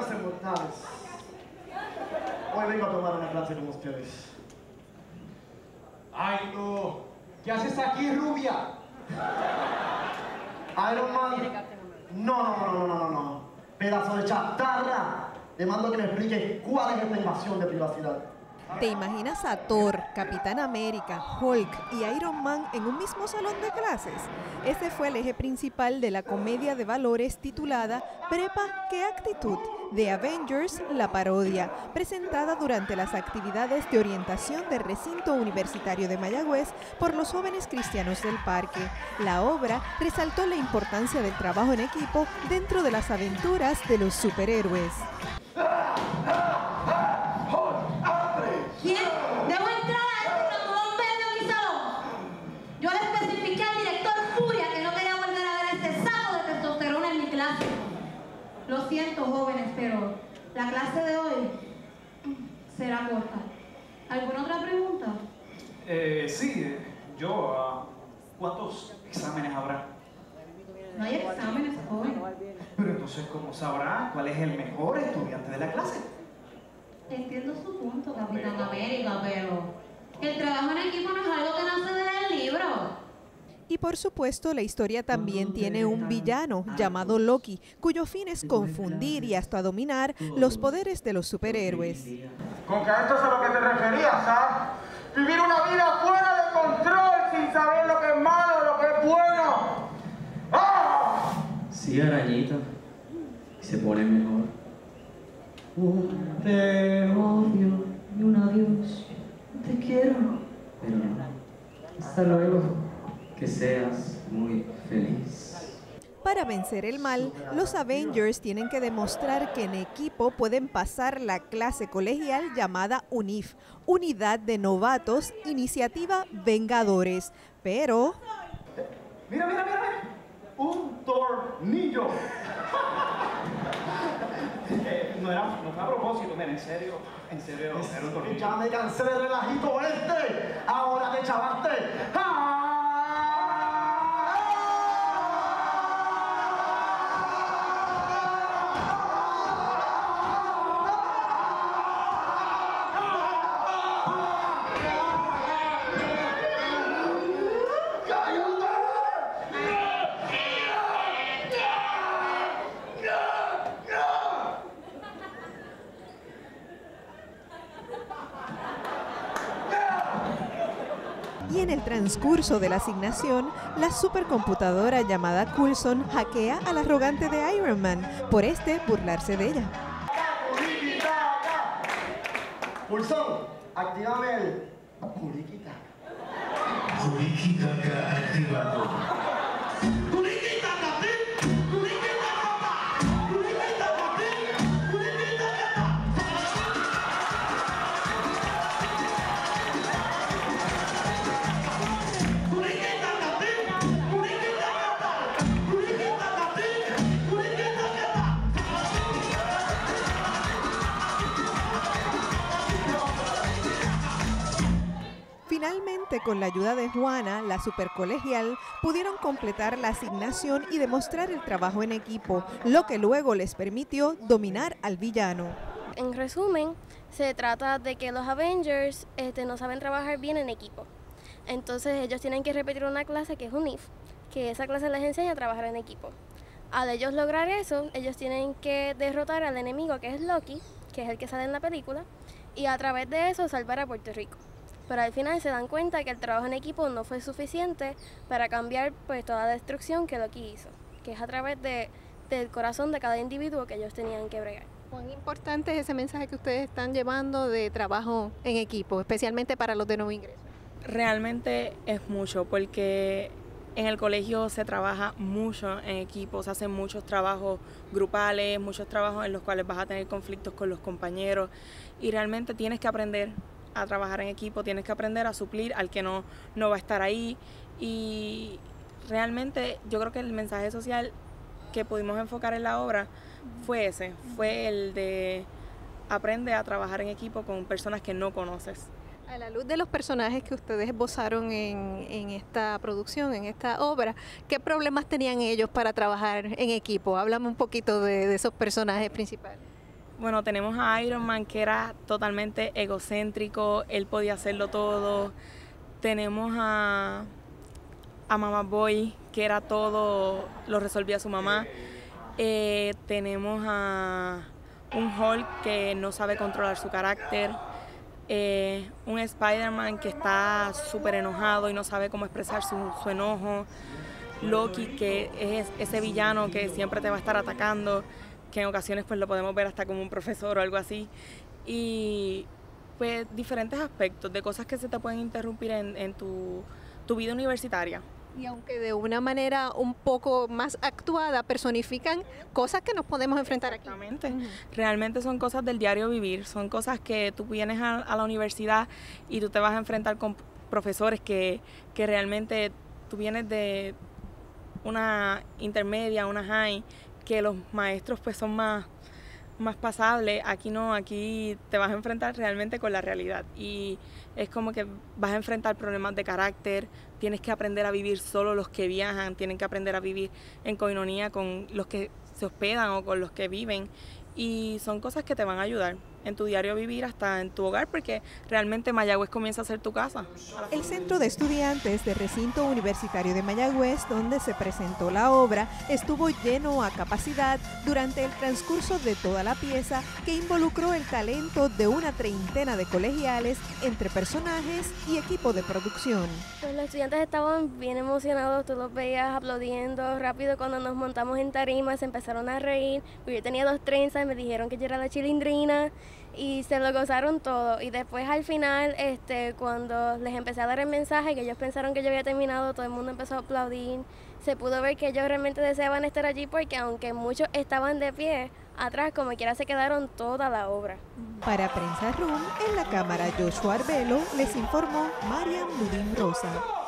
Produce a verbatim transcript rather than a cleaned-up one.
Hermanos inmortales, hoy vengo a tomar una clase con ustedes. ¡Ay, no! ¿Qué haces aquí, rubia? Iron Man, no, no, no, no, no, no, pedazo de chatarra. Le mando que me explique cuál es esta invasión de privacidad. ¿Te imaginas a Thor, Capitán América, Hulk y Iron Man en un mismo salón de clases? Ese fue el eje principal de la comedia de valores titulada Prepa, ¿qué actitud?, de Avengers, la parodia, presentada durante las actividades de orientación del recinto universitario de Mayagüez por los Jóvenes Cristianos del Parque. La obra resaltó la importancia del trabajo en equipo dentro de las aventuras de los superhéroes. ¿Quién? Debo entrar a este nuevo de mi salón. Yo le especifiqué al director Furia que no quería volver a ver este saco de testosterona en mi clase. Lo siento, jóvenes, pero la clase de hoy será corta. ¿Alguna otra pregunta? Eh, sí, yo, uh, ¿cuántos exámenes habrá? No hay exámenes hoy. Pero entonces, ¿cómo sabrá cuál es el mejor estudiante de la clase? Entiendo su punto, Capitán América, pero el trabajo en equipo no es algo que nace del libro. Y por supuesto, la historia también tiene un villano llamado Loki, cuyo fin es confundir y hasta dominar los poderes de los superhéroes. ¿Con que a esto es a lo que te referías, ah? Vivir una vida fuera de control, sin saber lo que es malo, lo que es bueno. ¡Ah! Sí, arañita. Se pone mejor. Un te odio y un adiós. Te quiero. Pero no. Hasta luego. Que seas muy feliz. Para vencer el mal, los Avengers tienen que demostrar que en equipo pueden pasar la clase colegial llamada UNIF, Unidad de Novatos Iniciativa Vengadores. Pero... Mira, mira, mira. Un tornillo. Eh, no, era, no fue a propósito, mira, en serio, en serio, es, era un tornillo. Ya me cansé del relajito este, ahora te chavaste. ¡Ah! Y en el transcurso de la asignación, la supercomputadora llamada Culson hackea al arrogante de Iron Man, por este burlarse de ella. Culson, actívame el... Culiquita. Culiquita activado. Finalmente, con la ayuda de Juana, la supercolegial, pudieron completar la asignación y demostrar el trabajo en equipo, lo que luego les permitió dominar al villano. En resumen, se trata de que los Avengers este, no saben trabajar bien en equipo. Entonces ellos tienen que repetir una clase que es UNIF, que esa clase les enseña a trabajar en equipo. Al ellos lograr eso, ellos tienen que derrotar al enemigo que es Loki, que es el que sale en la película, y a través de eso salvar a Puerto Rico. Pero al final se dan cuenta que el trabajo en equipo no fue suficiente para cambiar pues, toda la destrucción que Loki hizo, que es a través de, del corazón de cada individuo que ellos tenían que bregar. ¿Cuán importante es ese mensaje que ustedes están llevando de trabajo en equipo, especialmente para los de nuevo ingreso? Realmente es mucho, porque en el colegio se trabaja mucho en equipo, se hacen muchos trabajos grupales, muchos trabajos en los cuales vas a tener conflictos con los compañeros y realmente tienes que aprender a trabajar en equipo, tienes que aprender a suplir al que no, no va a estar ahí y realmente yo creo que el mensaje social que pudimos enfocar en la obra fue ese, fue el de aprende a trabajar en equipo con personas que no conoces. A la luz de los personajes que ustedes esbozaron en, en esta producción, en esta obra, ¿qué problemas tenían ellos para trabajar en equipo? Háblame un poquito de, de esos personajes principales. Bueno, tenemos a Iron Man, que era totalmente egocéntrico, él podía hacerlo todo. Tenemos a, a Mama Boy, que era todo, lo resolvía su mamá. Eh, tenemos a un Hulk que no sabe controlar su carácter. Eh, un Spider-Man que está súper enojado y no sabe cómo expresar su, su enojo. Loki, que es ese villano que siempre te va a estar atacando, que en ocasiones pues lo podemos ver hasta como un profesor o algo así. Y pues diferentes aspectos de cosas que se te pueden interrumpir en, en tu, tu vida universitaria. Y aunque de una manera un poco más actuada, personifican cosas que nos podemos enfrentar aquí. Exactamente. Realmente son cosas del diario vivir, son cosas que tú vienes a, a la universidad y tú te vas a enfrentar con profesores que, que realmente tú vienes de una intermedia, una high, que los maestros pues son más, más pasables. Aquí no, aquí te vas a enfrentar realmente con la realidad y es como que vas a enfrentar problemas de carácter, tienes que aprender a vivir solo los que viajan, tienen que aprender a vivir en coinonía con los que se hospedan o con los que viven, y son cosas que te van a ayudar en tu diario vivir hasta en tu hogar, porque realmente Mayagüez comienza a ser tu casa. El Centro de Estudiantes del Recinto Universitario de Mayagüez, donde se presentó la obra, estuvo lleno a capacidad durante el transcurso de toda la pieza, que involucró el talento de una treintena de colegiales entre personajes y equipo de producción. Pues los estudiantes estaban bien emocionados, tú los veías aplaudiendo rápido cuando nos montamos en tarima, se empezaron a reír, yo tenía dos trenzas, me dijeron que yo era la Chilindrina, y se lo gozaron todo. Y después al final, este, cuando les empecé a dar el mensaje, que ellos pensaron que yo había terminado, todo el mundo empezó a aplaudir. Se pudo ver que ellos realmente deseaban estar allí, porque aunque muchos estaban de pie, atrás como quiera se quedaron toda la obra. Para Prensa Room, en la cámara Joshua Arbelo, les informó Mariam Ludim Rosa.